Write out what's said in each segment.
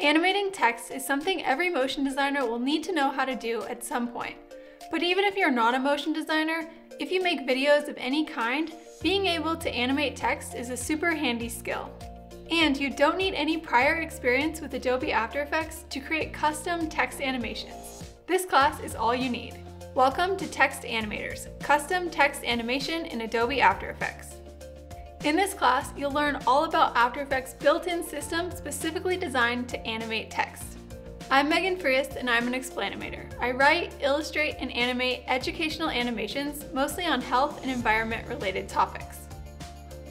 Animating text is something every motion designer will need to know how to do at some point. But even if you're not a motion designer, if you make videos of any kind, being able to animate text is a super handy skill. And you don't need any prior experience with Adobe After Effects to create custom text animations. This class is all you need. Welcome to Text Animators, Custom Text Animation in Adobe After Effects. In this class, you'll learn all about After Effects' built-in system specifically designed to animate text. I'm Megan Friest and I'm an Explanimator. I write, illustrate, and animate educational animations, mostly on health and environment-related topics.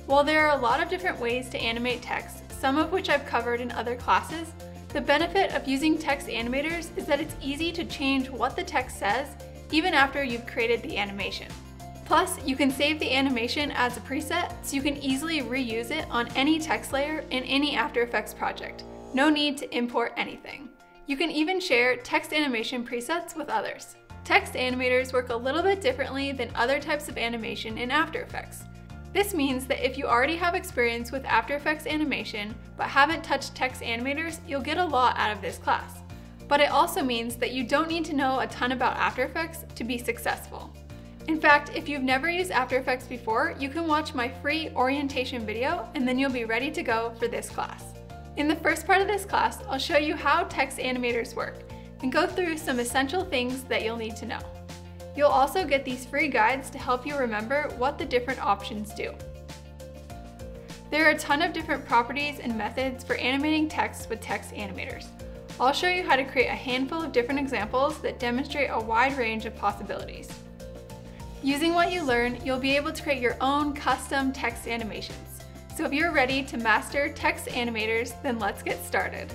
While there are a lot of different ways to animate text, some of which I've covered in other classes, the benefit of using text animators is that it's easy to change what the text says even after you've created the animation. Plus, you can save the animation as a preset, so you can easily reuse it on any text layer in any After Effects project. No need to import anything. You can even share text animation presets with others. Text animators work a little bit differently than other types of animation in After Effects. This means that if you already have experience with After Effects animation, but haven't touched text animators, you'll get a lot out of this class. But it also means that you don't need to know a ton about After Effects to be successful. In fact, if you've never used After Effects before, you can watch my free orientation video and then you'll be ready to go for this class. In the first part of this class, I'll show you how text animators work and go through some essential things that you'll need to know. You'll also get these free guides to help you remember what the different options do. There are a ton of different properties and methods for animating text with text animators. I'll show you how to create a handful of different examples that demonstrate a wide range of possibilities. Using what you learn, you'll be able to create your own custom text animations. So if you're ready to master text animators, then let's get started.